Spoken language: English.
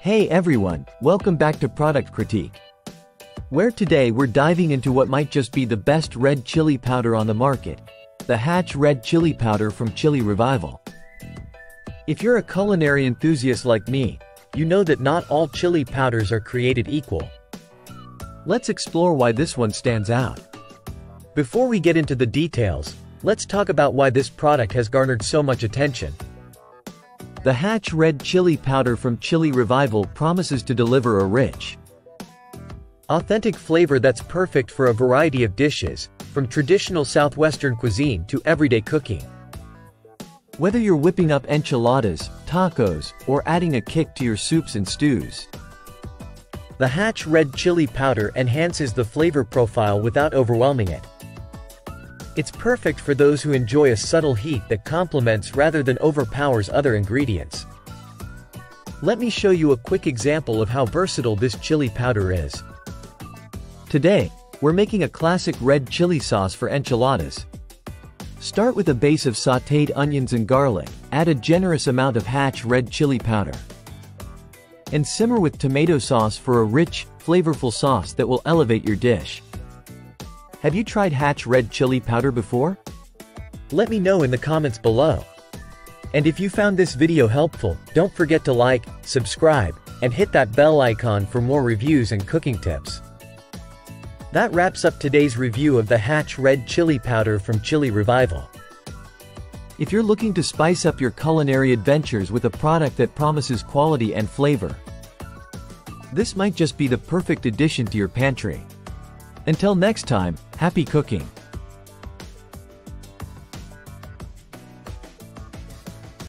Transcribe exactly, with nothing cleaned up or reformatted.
Hey everyone, welcome back to Product Critique, where today we're diving into what might just be the best red chili powder on the market, the Hatch Red Chile Powder from Chile Revival. If you're a culinary enthusiast like me, you know that not all chili powders are created equal. Let's explore why this one stands out. Before we get into the details, let's talk about why this product has garnered so much attention. The Hatch Red Chile Powder from Chile Revival promises to deliver a rich, authentic flavor that's perfect for a variety of dishes, from traditional southwestern cuisine to everyday cooking. Whether you're whipping up enchiladas, tacos, or adding a kick to your soups and stews, the Hatch Red Chile Powder enhances the flavor profile without overwhelming it. It's perfect for those who enjoy a subtle heat that complements rather than overpowers other ingredients. Let me show you a quick example of how versatile this chili powder is. Today, we're making a classic red chili sauce for enchiladas. Start with a base of sautéed onions and garlic, add a generous amount of Hatch Red Chile Powder, and simmer with tomato sauce for a rich, flavorful sauce that will elevate your dish. Have you tried Hatch Red Chile Powder before? Let me know in the comments below. And if you found this video helpful, don't forget to like, subscribe, and hit that bell icon for more reviews and cooking tips. That wraps up today's review of the Hatch Red Chile Powder from Chile Revival. If you're looking to spice up your culinary adventures with a product that promises quality and flavor, this might just be the perfect addition to your pantry. Until next time, happy cooking!